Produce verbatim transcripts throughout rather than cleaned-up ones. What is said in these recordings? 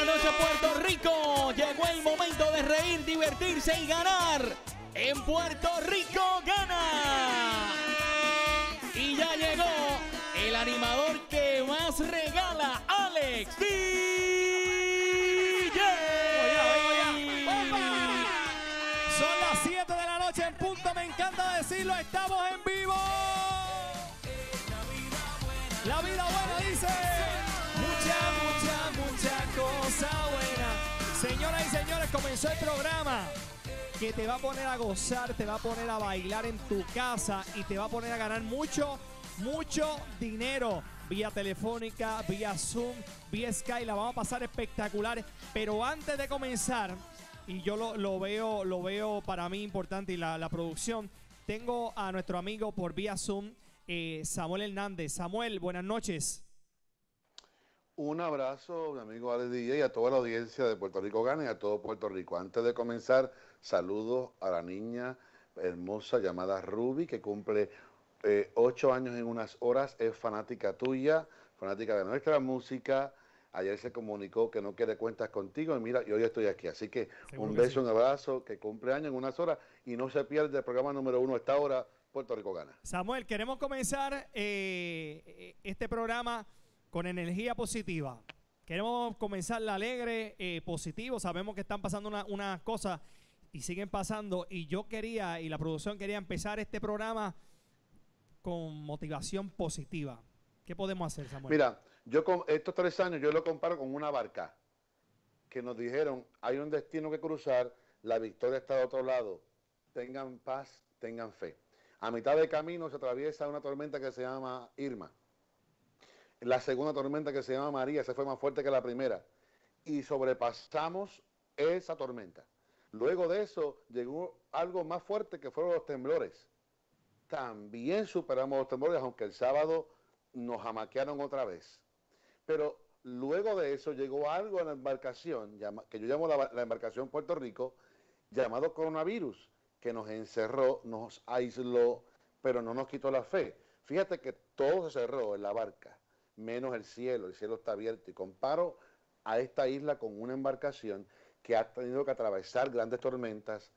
Buenas noches, Puerto Rico. Llegó el momento de reír, divertirse y ganar. En Puerto Rico Gana. Y ya llegó el animador que más regala, Alex D J. Oye, oye, oye. Son las siete de la noche en punto. Me encanta decirlo, estamos en vivo. La vida buena dice mucha, mucha, mucha cosa buena. Señoras y señores, comenzó el programa que te va a poner a gozar, te va a poner a bailar en tu casa y te va a poner a ganar mucho, mucho dinero. Vía telefónica, vía Zoom, vía Sky, la vamos a pasar espectacular. Pero antes de comenzar, y yo lo, lo, veo, lo veo para mí importante y la, la producción, tengo a nuestro amigo por vía Zoom, Eh, Samuel Hernández. Samuel, buenas noches. Un abrazo, mi amigo Alex D J, y a toda la audiencia de Puerto Rico Gana y a todo Puerto Rico. Antes de comenzar, saludos a la niña hermosa llamada Ruby, que cumple eh, ocho años en unas horas. Es fanática tuya, fanática de nuestra música. Ayer se comunicó que no quiere cuentas contigo y mira, yo hoy estoy aquí. Así que seguro un beso, que sí, un abrazo, que cumple años en unas horas y no se pierde el programa número uno a esta hora. Puerto Rico Gana. Samuel, queremos comenzar eh, este programa con energía positiva. Queremos comenzar la alegre, eh, positivo. Sabemos que están pasando unas una cosas y siguen pasando. Y yo quería, y la producción quería empezar este programa con motivación positiva. ¿Qué podemos hacer, Samuel? Mira, yo con estos tres años yo lo comparo con una barca que nos dijeron, hay un destino que cruzar, la victoria está de otro lado. Tengan paz, tengan fe. A mitad de camino se atraviesa una tormenta que se llama Irma. La segunda tormenta que se llama María, se fue más fuerte que la primera. Y sobrepasamos esa tormenta. Luego de eso llegó algo más fuerte que fueron los temblores. También superamos los temblores, aunque el sábado nos amaquearon otra vez. Pero luego de eso llegó algo en la embarcación, que yo llamo la, la embarcación Puerto Rico, llamado coronavirus, que nos encerró, nos aisló, pero no nos quitó la fe. Fíjate que todo se cerró en la barca, menos el cielo. El cielo está abierto. Y comparo a esta isla con una embarcación que ha tenido que atravesar grandes tormentas,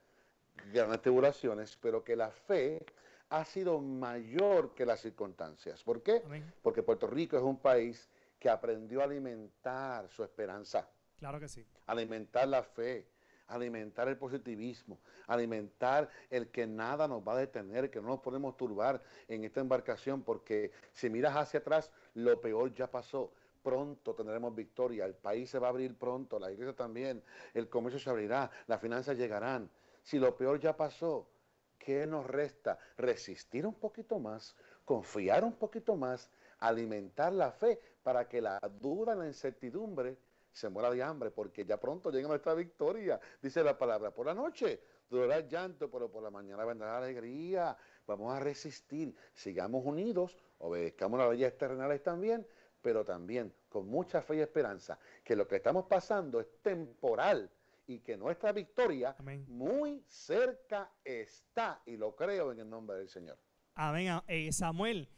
grandes tribulaciones, pero que la fe ha sido mayor que las circunstancias. ¿Por qué? Amén. Porque Puerto Rico es un país que aprendió a alimentar su esperanza. Claro que sí. Alimentar la fe, alimentar el positivismo, alimentar el que nada nos va a detener, que no nos podemos turbar en esta embarcación, porque si miras hacia atrás, lo peor ya pasó. Pronto tendremos victoria, el país se va a abrir pronto, la iglesia también, el comercio se abrirá, las finanzas llegarán. Si lo peor ya pasó, ¿qué nos resta? Resistir un poquito más, confiar un poquito más, alimentar la fe para que la duda, la incertidumbre se muera de hambre, porque ya pronto llega nuestra victoria. Dice la palabra, por la noche durará el llanto, pero por la mañana vendrá la alegría. Vamos a resistir, sigamos unidos, obedezcamos las leyes terrenales también, pero también con mucha fe y esperanza, que lo que estamos pasando es temporal y que nuestra victoria, amén, muy cerca está, y lo creo en el nombre del Señor. Amén. Eh, Samuel,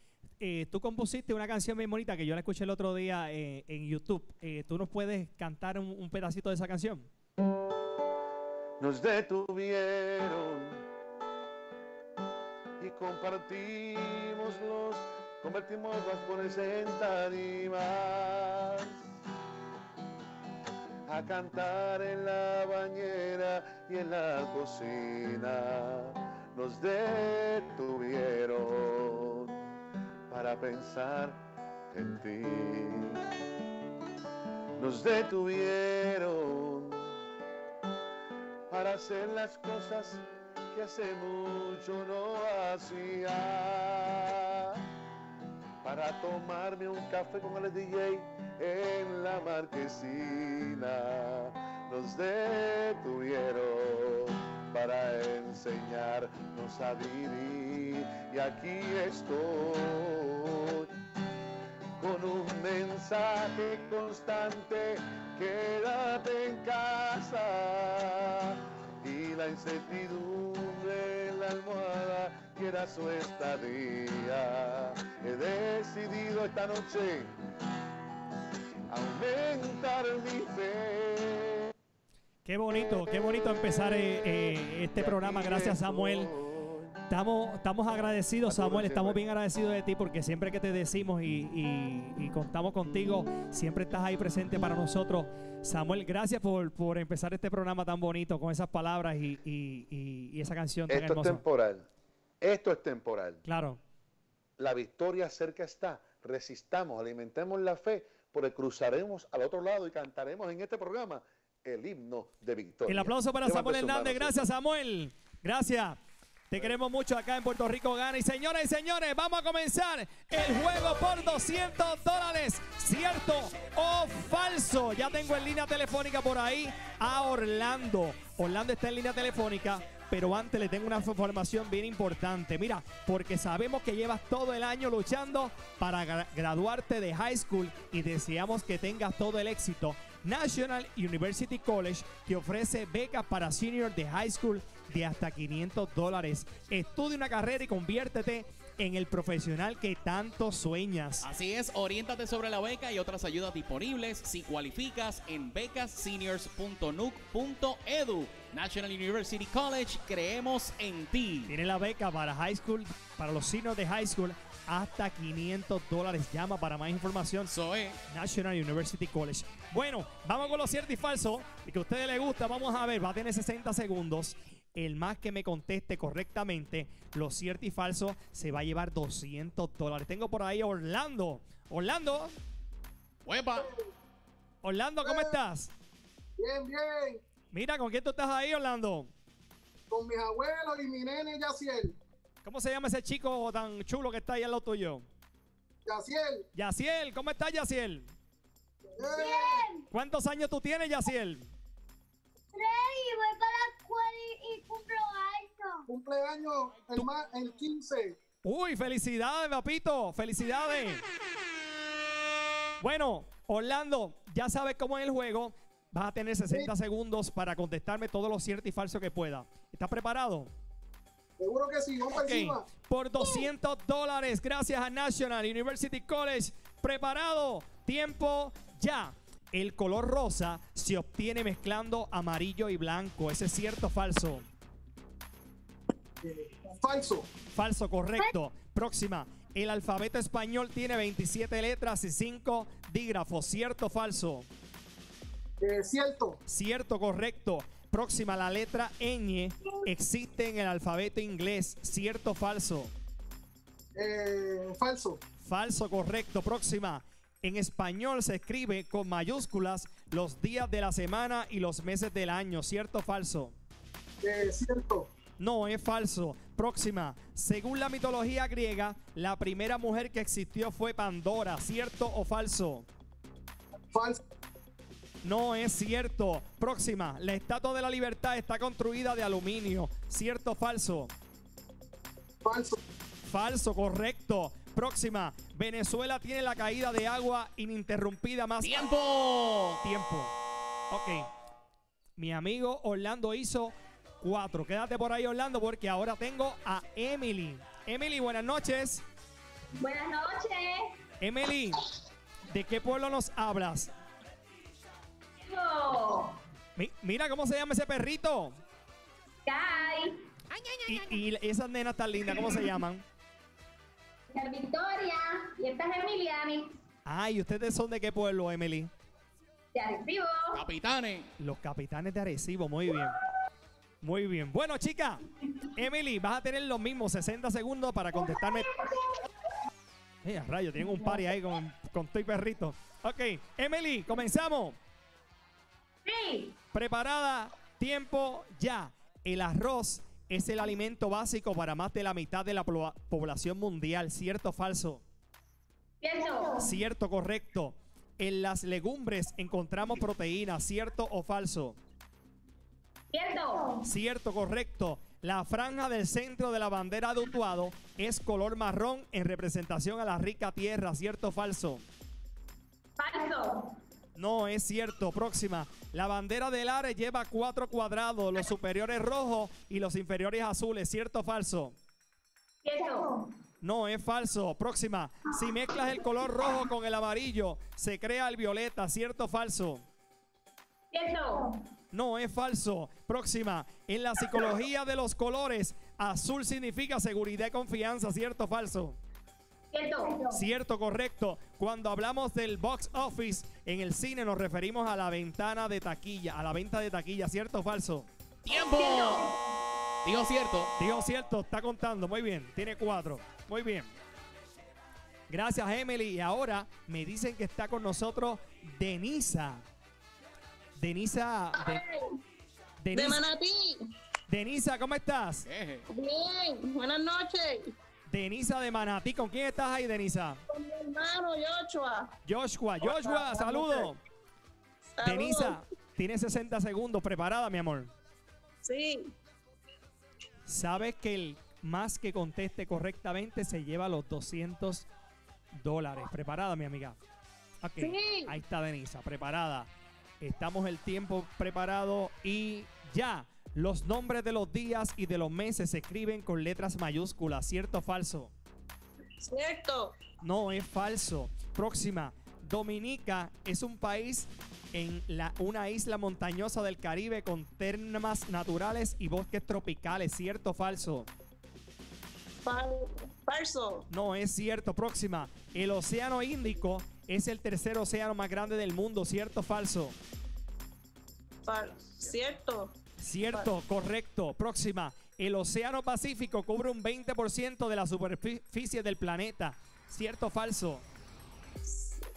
Eh, tú compusiste una canción bien bonita que yo la escuché el otro día eh, en YouTube. Eh, ¿Tú nos puedes cantar un, un pedacito de esa canción? Nos detuvieron y compartimos los, convertimos las flores en tarimas, a cantar en la bañera y en la cocina. Nos detuvieron para pensar en ti. Nos detuvieron para hacer las cosas que hace mucho no hacía, para tomarme un café con el D J en la marquesina. Nos detuvieron para enseñarnos a vivir, y aquí estoy con un mensaje constante, quédate en casa, y la incertidumbre en la almohada quiera su estadía. He decidido esta noche aumentar mi fe. Qué bonito, qué bonito empezar eh, eh, este programa. Gracias, Samuel. Estamos, estamos agradecidos, Samuel, estamos bien agradecidos de ti porque siempre que te decimos y, y, y contamos contigo, siempre estás ahí presente para nosotros. Samuel, gracias por, por empezar este programa tan bonito con esas palabras y, y, y, y esa canción tan hermosa. Esto es temporal, esto es temporal. Claro. La victoria cerca está, resistamos, alimentemos la fe, porque cruzaremos al otro lado y cantaremos en este programa el himno de victoria. El aplauso para Samuel Hernández, gracias Samuel, gracias. Te queremos mucho acá en Puerto Rico Gana. Y señoras y señores, vamos a comenzar el juego por doscientos dólares. ¿Cierto o falso? Ya tengo en línea telefónica por ahí a Orlando. Orlando está en línea telefónica, pero antes le tengo una información bien importante. Mira, porque sabemos que llevas todo el año luchando para gra- graduarte de high school y deseamos que tengas todo el éxito. National University College te ofrece becas para senior de high school de hasta quinientos dólares. Estudia una carrera y conviértete en el profesional que tanto sueñas. Así es, oriéntate sobre la beca y otras ayudas disponibles si cualificas en becas seniors punto nuc punto edu. National University College, creemos en ti. Tiene la beca para high school, para los seniors de high school, hasta quinientos dólares. Llama para más información. Soy National University College. Bueno, vamos con los ciertos y falsos. Y que a ustedes les gusta, vamos a ver. Va a tener sesenta segundos. El más que me conteste correctamente los ciertos y falsos se va a llevar doscientos dólares. Tengo por ahí a Orlando. Orlando. ¡Huepa! Orlando, ¿cómo estás? Bien, bien. Mira, ¿con quién tú estás ahí, Orlando? Con mis abuelos y mi nene Yaciel. ¿Cómo se llama ese chico tan chulo que está ahí al lado tuyo? Yaciel. Yaciel, ¿cómo estás, Yaciel? Bien. ¿Cuántos años tú tienes, Yaciel? Tres, y voy para la escuela y, y cumplo alto. Cumpleaños el, ma, el quince. Uy, felicidades, papito. Felicidades. Bueno, Orlando, ya sabes cómo es el juego. Vas a tener sesenta sí. segundos para contestarme todos los ciertos y falsos que pueda. ¿Estás preparado? Seguro que sí, vamos okay. para encima. Por doscientos dólares, gracias a National University College. Preparado, tiempo ya. El color rosa se obtiene mezclando amarillo y blanco. ¿Ese es cierto o falso? Eh, falso. Falso, correcto. Próxima. El alfabeto español tiene veintisiete letras y cinco dígrafos. ¿Cierto o falso? Eh, cierto. Cierto, correcto. Próxima, la letra ñ existe en el alfabeto inglés. ¿Cierto o falso? Eh, falso. Falso, correcto. Próxima. En español se escribe con mayúsculas los días de la semana y los meses del año. ¿Cierto o falso? Eh, cierto. No, es falso. Próxima. Según la mitología griega, la primera mujer que existió fue Pandora. ¿Cierto o falso? Falso. No es cierto. Próxima. La Estatua de la Libertad está construida de aluminio. ¿Cierto o falso? Falso. Falso, correcto. Próxima. Venezuela tiene la caída de agua ininterrumpida más... ¡Tiempo! Tiempo. Ok. Mi amigo Orlando hizo cuatro. Quédate por ahí, Orlando, porque ahora tengo a Emily. Emily, buenas noches. Buenas noches. Emily, ¿de qué pueblo nos hablas? Mi, mira cómo se llama ese perrito. Sky. Y, y esas nenas tan lindas, ¿cómo se llaman? Victoria. Y esta es Emily. Ah, ¿y ustedes son de qué pueblo, Emily? De Arecibo. Capitanes. Los capitanes de Arecibo, muy bien. Muy bien. Bueno, chica, Emily, vas a tener los mismos sesenta segundos para contestarme. Mira, rayo, tienen un party ahí con, con tu perrito. Ok, Emily, comenzamos. Sí. Preparada, tiempo, ya. El arroz es el alimento básico para más de la mitad de la po población mundial. ¿Cierto o falso? Cierto. Cierto, correcto. En las legumbres encontramos proteínas. ¿Cierto o falso? Cierto. Cierto, correcto. La franja del centro de la bandera de Utuado es color marrón en representación a la rica tierra. ¿Cierto o falso? Falso. No, es cierto. Próxima. La bandera del Ares lleva cuatro cuadrados, los superiores rojos y los inferiores azules. ¿Cierto o falso? Cierto. No, es falso. Próxima. Si mezclas el color rojo con el amarillo, se crea el violeta. ¿Cierto o falso? Cierto. No, es falso. Próxima. En la psicología de los colores, azul significa seguridad y confianza. ¿Cierto o falso? Cierto. Cierto, correcto. Cuando hablamos del box office en el cine nos referimos a la ventana de taquilla, a la venta de taquilla. ¿Cierto o falso? ¡Tiempo! Digo cierto. Digo cierto, está contando. Muy bien, tiene cuatro. Muy bien. Gracias, Emily. Y ahora me dicen que está con nosotros Denisa. Denisa. De, Denisa. de Manatí. Denisa, ¿cómo estás? Bien. Bien, buenas noches. Denisa de Manatí, ¿con quién estás ahí, Denisa? Con mi hermano, Joshua. Joshua, Joshua, saludo. Salud. Denisa, tienes sesenta segundos, ¿preparada, mi amor? Sí. Sabes que el más que conteste correctamente se lleva los doscientos dólares. ¿Preparada, mi amiga? Okay. Sí. Ahí está Denisa, preparada. Estamos el tiempo preparado y ya. Los nombres de los días y de los meses se escriben con letras mayúsculas. ¿Cierto o falso? Cierto. No, es falso. Próxima. Dominica es un país en la, una isla montañosa del Caribe con termas naturales y bosques tropicales. ¿Cierto o falso? Falso. No, es cierto. Próxima. El Océano Índico es el tercer océano más grande del mundo. ¿Cierto o falso? Fal- cierto. Cierto, correcto. Próxima. El Océano Pacífico cubre un veinte por ciento de la superficie del planeta. ¿Cierto o falso?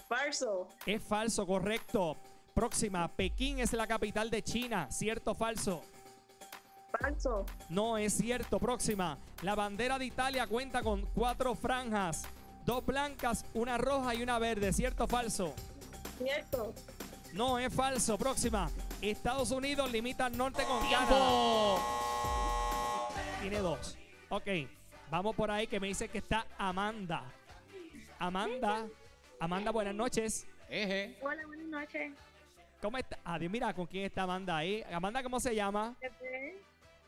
Falso. Es falso, correcto. Próxima. Pekín es la capital de China. ¿Cierto o falso? Falso. No, es cierto. Próxima. La bandera de Italia cuenta con cuatro franjas. Dos blancas, una roja y una verde. ¿Cierto o falso? Cierto. No, es falso. Próxima. Estados Unidos limita al norte con Canadá. Tiene dos. Ok, vamos por ahí que me dice que está Amanda. Amanda, Amanda, buenas noches. Eje. Hola, buenas noches. ¿Cómo está? Adiós, mira con quién está Amanda ahí. Amanda, ¿cómo se llama?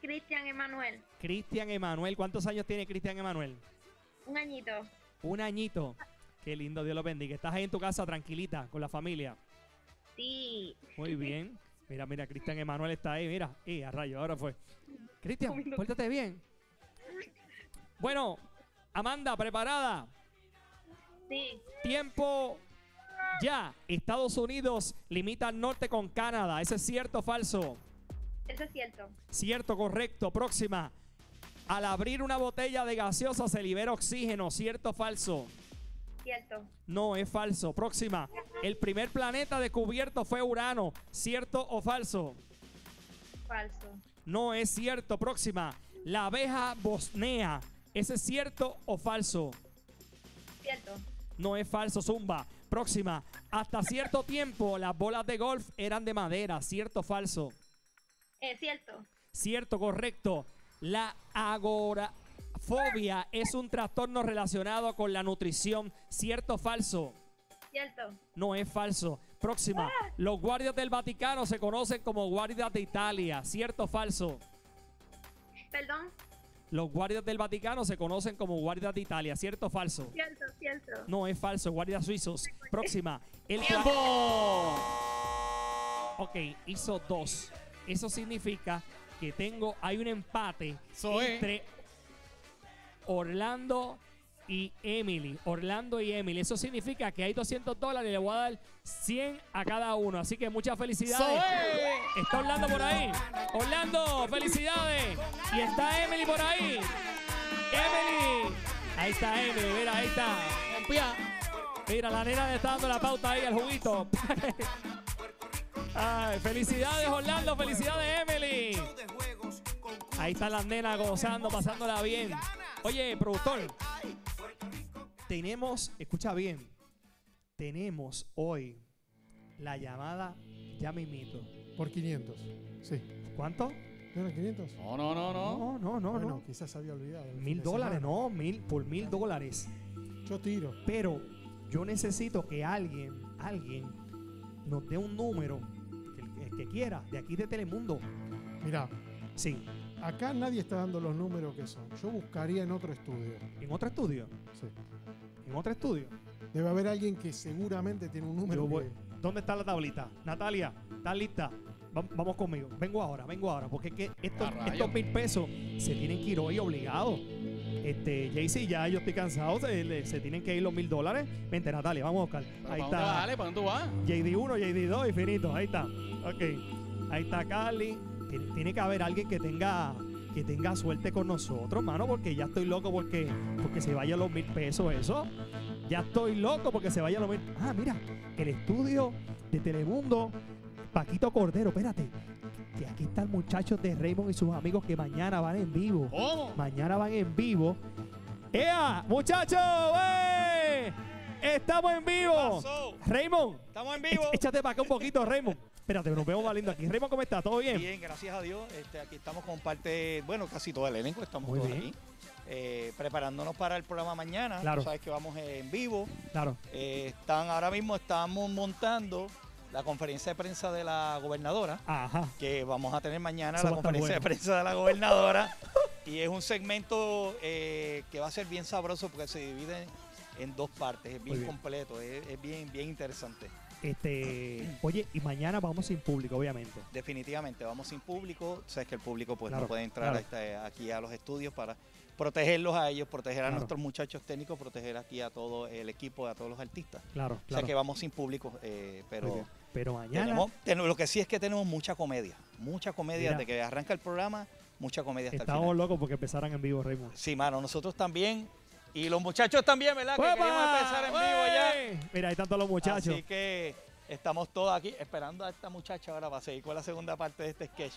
Cristian Emmanuel. Cristian Emmanuel. ¿Cuántos años tiene Cristian Emmanuel? Un añito. Un añito. Qué lindo, Dios lo bendiga. Estás ahí en tu casa tranquilita con la familia. Sí. Muy bien. Mira, mira, Cristian Emmanuel está ahí, mira. Y a rayo, ahora fue. Cristian, pórtate bien. Bueno, Amanda, ¿preparada? Sí. Tiempo ya. Estados Unidos limita al norte con Canadá. ¿Eso es cierto o falso? Eso es cierto. Cierto, correcto. Próxima. Al abrir una botella de gaseosa se libera oxígeno. ¿Cierto o falso? Cierto. No, es falso. Próxima. El primer planeta descubierto fue Urano. ¿Cierto o falso? Falso. No, es cierto. Próxima. La abeja bosnea. ¿Ese es cierto o falso? Cierto. No, es falso. Zumba. Próxima. Hasta cierto tiempo las bolas de golf eran de madera. ¿Cierto o falso? Es cierto. Cierto, correcto. La agora... Fobia es un trastorno relacionado con la nutrición. ¿Cierto o falso? Cierto. No, es falso. Próxima. Ah. Los guardias del Vaticano se conocen como guardias de Italia. ¿Cierto o falso? Perdón. Los guardias del Vaticano se conocen como guardias de Italia. ¿Cierto o falso? Cierto, cierto. No, es falso. Guardias suizos. Próxima. El ¡tiempo! Ok, hizo dos. Eso significa que tengo... Hay un empate so, entre... Eh. Orlando y Emily. Orlando y Emily. Eso significa que hay doscientos dólares y le voy a dar cien a cada uno. Así que muchas felicidades. ¡Soy! Está Orlando por ahí. Orlando, felicidades. Y está Emily por ahí. Emily. Ahí está Emily. Mira, ahí está. Mira, la nena le está dando la pauta ahí al juguito. Ay, felicidades, Orlando. Felicidades, Emily. Ahí están las nenas gozando, pasándola bien. Oye, productor, tenemos, escucha bien, tenemos hoy la llamada, ya me imito. Por quinientos, sí. ¿Cuánto? ¿No eran quinientos? No, no, no, no. No, no, no. Bueno, no. Quizás había olvidado. Mil dólares, no, mil, por mil dólares. Yo tiro. Pero yo necesito que alguien, alguien nos dé un número, el que, que quiera, de aquí de Telemundo. Mira. Sí. Acá nadie está dando los números que son. Yo buscaría en otro estudio. ¿En otro estudio? Sí. ¿En otro estudio? Debe haber alguien que seguramente tiene un número. Yo voy. Que... ¿Dónde está la tablita? Natalia, ¿estás lista? Va vamos conmigo. Vengo ahora, vengo ahora. Porque es que estos, estos mil pesos se tienen que ir hoy obligados. Este, Jaycee, ya yo estoy cansado. Se, se tienen que ir los mil dólares. Vente, Natalia, vamos a buscar. Pero ahí está. Dale, ¿para dónde tú vas? J D uno, J D dos, infinito. Ahí está. Ok. Ahí está Carly. Tiene, tiene que haber alguien que tenga que tenga suerte con nosotros, mano, porque ya estoy loco porque, porque se vayan los mil pesos eso. Ya estoy loco porque se vayan los mil. Ah, mira, el estudio de Telemundo, Paquito Cordero, espérate. Que aquí están muchachos de Raymond y sus amigos que mañana van en vivo. ¿Cómo? Mañana van en vivo. ¡Ea! ¡Muchachos! ¡Eh! ¡Estamos en vivo! Raymond. Estamos en vivo. Échate para acá un poquito, Raymond. Espérate, nos vemos más lindo aquí. Raymond, ¿cómo estás? ¿Todo bien? Bien, gracias a Dios. Este, aquí estamos con parte, bueno, casi todo el elenco. Estamos muy todos bien. Aquí. Eh, preparándonos para el programa mañana. Claro. Tú sabes que vamos eh, en vivo. Claro. Eh, están, ahora mismo estamos montando la conferencia de prensa de la gobernadora. Ajá. Que vamos a tener mañana. Eso la conferencia bueno. de prensa de la gobernadora. Y es un segmento eh, que va a ser bien sabroso porque se divide en dos partes, es bien, bien. completo, es, es bien, bien interesante. Este, oye, y mañana vamos sin público, obviamente. Definitivamente, vamos sin público. Sabes que el público pues claro, no puede entrar claro. hasta aquí a los estudios para protegerlos a ellos, proteger a claro. nuestros muchachos técnicos, proteger aquí a todo el equipo, a todos los artistas. Claro, claro. O sea que vamos sin público, eh, pero, pero mañana... Tenemos, tenemos, lo que sí es que tenemos mucha comedia, mucha comedia. Mira. Desde que arranca el programa, mucha comedia hasta Estamos el final. locos porque empezaran en vivo, Raymond. Sí, mano, nosotros también... Y los muchachos también, ¿verdad? ¡Opa! Que queremos empezar en vivo ya. Mira, ahí están todos los muchachos. Así que estamos todos aquí esperando a esta muchacha ahora para seguir con la segunda parte de este sketch.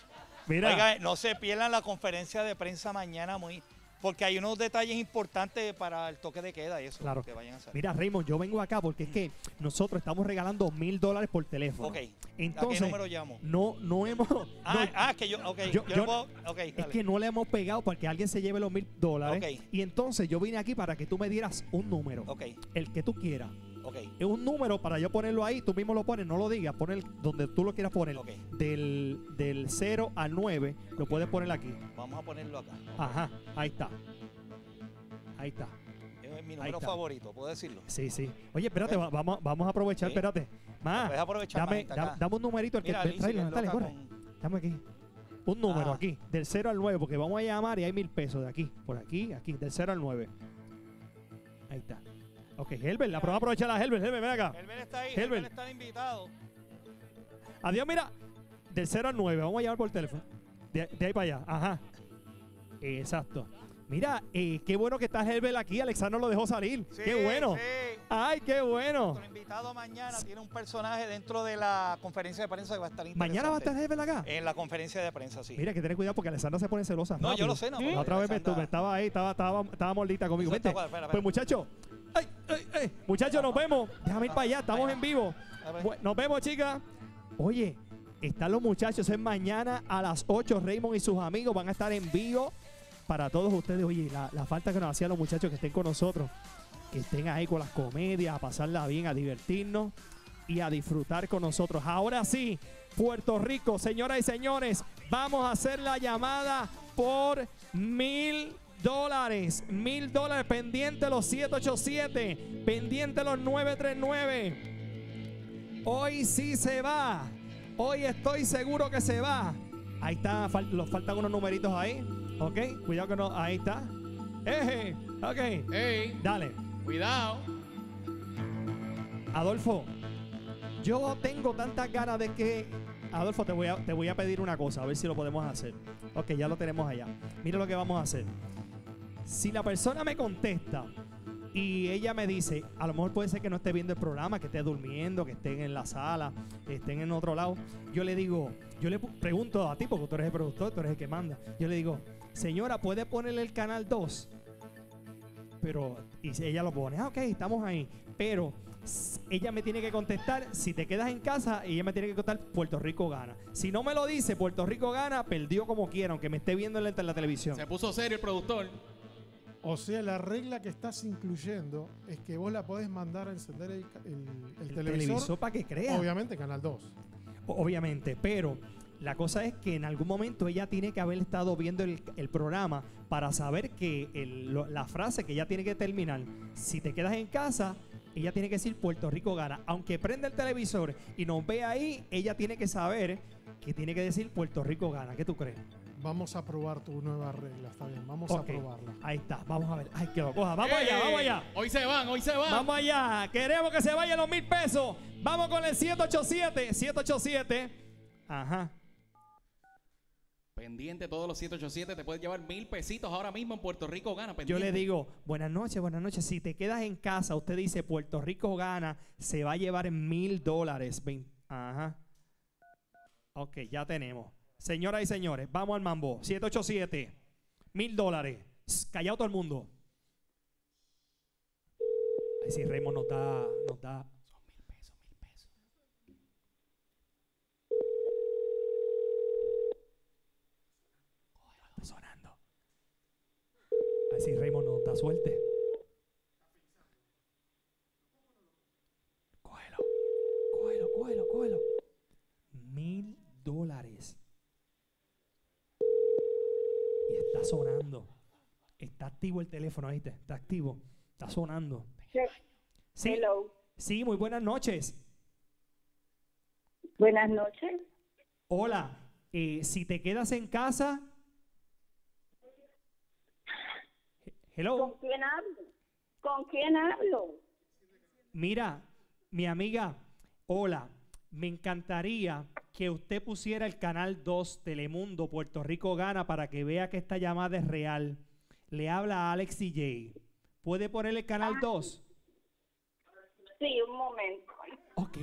Mira. Oigan, no se pierdan la conferencia de prensa mañana, muy, porque hay unos detalles importantes para el toque de queda y eso. Claro. Que vayan a hacer. Mira, Raymond, yo vengo acá porque es que nosotros estamos regalando mil dólares por teléfono. Ok. Entonces, ¿a qué número llamo? No, no hemos... Ah, no, ah que yo... Ok, yo, yo, yo puedo, okay, es dale. que no le hemos pegado para que alguien se lleve los mil dólares. Okay. Y entonces yo vine aquí para que tú me dieras un número. Ok. El que tú quieras. Ok. Es un número para yo ponerlo ahí, tú mismo lo pones, no lo digas, pon el donde tú lo quieras poner. Okay. Del, del cero al nueve, okay. Lo puedes poner aquí. Vamos a ponerlo acá. Okay. Ajá, ahí está. Ahí está. Es mi número favorito, ¿puedo decirlo? Sí, sí. Oye, espérate, okay. va, vamos, vamos a aprovechar, okay. espérate. Más, dame, da, dame un numerito. El Mira, que, Lizzie, dale, dale, corre. Con... Dame aquí. Un número ah. aquí, del cero al nueve, porque vamos a llamar y hay mil pesos de aquí, por aquí, aquí, del cero al nueve. Ahí está. Ok, Helbel, la prueba aprovecha la Helbel, Helbel, ven acá. Helbel está ahí, Helbel, Helbel está invitado. Adiós, mira, del cero al nueve, vamos a llamar por teléfono. De, de ahí para allá, ajá. Exacto. Mira, eh, qué bueno que está Helbel aquí, Alexandra lo dejó salir. Sí, qué bueno. Sí. Ay, qué bueno. Nuestro invitado mañana tiene un personaje dentro de la conferencia de prensa que va a estar interesante. ¿Mañana va a estar Helbel acá? En la conferencia de prensa, sí. Mira, que tenés cuidado porque Alexandra se pone celosa. No, rápido. Yo lo sé. No, ¿sí? Otra vez Alexandra... me estaba ahí, estaba, estaba, estaba mordita conmigo. Vente. Espera, espera. Pues muchachos. Ay, ay, ay. Muchachos, nos vemos. Déjame ir para allá, estamos en vivo. Nos vemos, chicas. Oye, están los muchachos. Es mañana a las ocho. Raymond y sus amigos van a estar en vivo para todos ustedes. Oye, la, la falta que nos hacían los muchachos que estén con nosotros, que estén ahí con las comedias, a pasarla bien, a divertirnos y a disfrutar con nosotros. Ahora sí, Puerto Rico, señoras y señores, vamos a hacer la llamada por mil dólares, mil dólares, pendiente los siete ocho siete, pendiente los nueve tres nueve. Hoy sí se va, hoy estoy seguro que se va. Ahí está, fal nos faltan unos numeritos ahí, ok, cuidado que no, ahí está. Eje, ok, hey, dale. Cuidado. Adolfo, yo tengo tantas ganas de que... Adolfo, te voy, a, te voy a pedir una cosa, a ver si lo podemos hacer. Ok, ya lo tenemos allá. Mira lo que vamos a hacer. Si la persona me contesta y ella me dice, a lo mejor puede ser que no esté viendo el programa, que esté durmiendo, que estén en la sala, que estén en otro lado. Yo le digo, yo le pregunto a ti, porque tú eres el productor, tú eres el que manda. Yo le digo, señora, ¿puede ponerle el canal dos? Pero, y ella lo pone, ah, ok, estamos ahí. Pero... ella me tiene que contestar, si te quedas en casa, ella me tiene que contestar, Puerto Rico gana. Si no me lo dice, Puerto Rico gana, perdió como quiera, aunque me esté viendo en la, en la televisión. Se puso serio el productor. O sea, la regla que estás incluyendo es que vos la podés mandar a encender el, el, el, el televisor. televisor para que crea. Obviamente, Canal dos. Obviamente, pero La cosa es que en algún momento ella tiene que haber estado viendo el, el programa para saber que el, lo, la frase que ella tiene que terminar, si te quedas en casa, ella tiene que decir Puerto Rico gana. Aunque prenda el televisor y nos vea ahí, ella tiene que saber que tiene que decir Puerto Rico gana. ¿Qué tú crees? Vamos a probar tu nueva regla, está bien. Vamos okay. a probarla. Ahí está, vamos a ver. Ay, que lo coja. Vamos eh, allá, vamos allá. Hoy se van, hoy se van. Vamos allá. Queremos que se vayan los mil pesos. Vamos con el siete ocho siete. siete ocho siete. Ajá. Pendiente, todos los siete ocho siete te puedes llevar mil pesitos ahora mismo en Puerto Rico Gana. Pendiente. Yo le digo, buenas noches, buenas noches. Si te quedas en casa, usted dice Puerto Rico Gana, se va a llevar mil dólares. Ajá. Ok, ya tenemos. Señoras y señores, vamos al mambo. siete ocho siete, mil dólares. Callado todo el mundo. Ay, si Raymond nos da, nos da. Son mil pesos, mil pesos. Cógelo, está sonando. Ay, si Raymond nos da suerte. Cógelo, cógelo, cógelo, cógelo. Mil dólares. Y está sonando. Está activo el teléfono, ¿viste? Está activo. Está sonando. Sí. Hello. Sí, muy buenas noches. Buenas noches. Hola. Eh, si te quedas en casa. Hello. ¿Con quién hablo? ¿Con quién hablo? Mira, mi amiga, hola. Me encantaría que usted pusiera el Canal dos Telemundo Puerto Rico Gana para que vea que esta llamada es real. Le habla Alex D J. ¿Puede poner el Canal dos? Sí, un momento. Ok.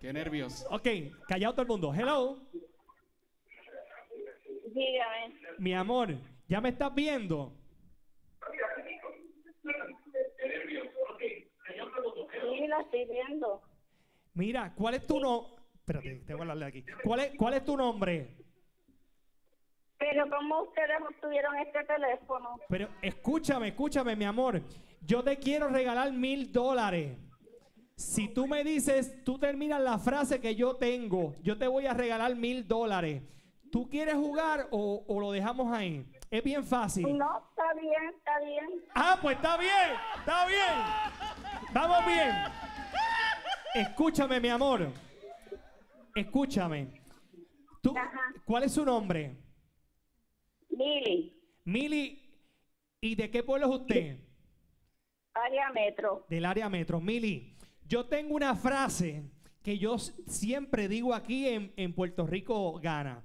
Qué nervios. Ok, callado todo el mundo. Hello. Dígame. Mi amor, ¿ya me estás viendo? Sí, la estoy viendo. Mira, ¿cuál es tu nombre? Espérate, te voy a hablar aquí. ¿Cuál es, ¿Cuál es tu nombre? Pero ¿cómo ustedes obtuvieron este teléfono? Pero escúchame, escúchame, mi amor. Yo te quiero regalar mil dólares. Si tú me dices, tú terminas la frase que yo tengo, yo te voy a regalar mil dólares. ¿Tú quieres jugar o, o lo dejamos ahí? Es bien fácil. No, está bien, está bien. Ah, pues está bien, está bien. Vamos bien. Escúchame, mi amor. Escúchame. ¿Tú, ¿Cuál es su nombre? Mili. Mili, ¿y de qué pueblo es usted? Área Metro. Del área Metro. Mili, yo tengo una frase que yo siempre digo aquí en, en Puerto Rico Gana.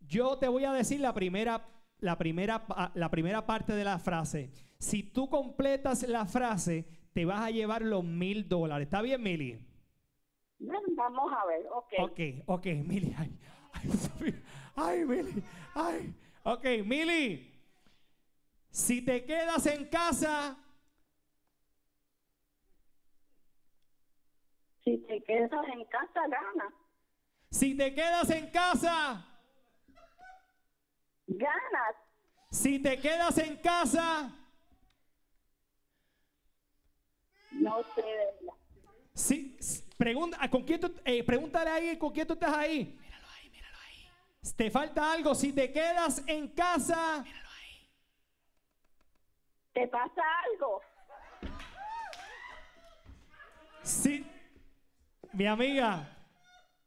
Yo te voy a decir la primera, la, primera, la primera parte de la frase. Si tú completas la frase, te vas a llevar los mil dólares. ¿Está bien, Mili? Vamos a ver, ok. Ok, ok, Mili. Ay, ay, ay, Mili. Ay. Ok, Mili. Si te quedas en casa. Si te quedas en casa, gana. Si te quedas en casa. Ganas. Si te quedas en casa. No sé, ¿verdad? Sí, pregunta, ¿con quién tú, eh, pregúntale ahí con quién tú estás ahí. Míralo ahí, míralo ahí. Te falta algo. Si te quedas en casa. Míralo ahí. Te pasa algo. Sí. Mi amiga,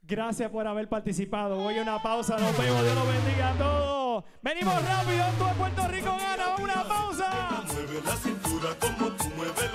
gracias por haber participado. Voy a una pausa, nos vemos. Dios los bendiga a todos. Venimos rápido, tú de Puerto Rico Gana. Una pausa. Mueve la cintura como tú mueves.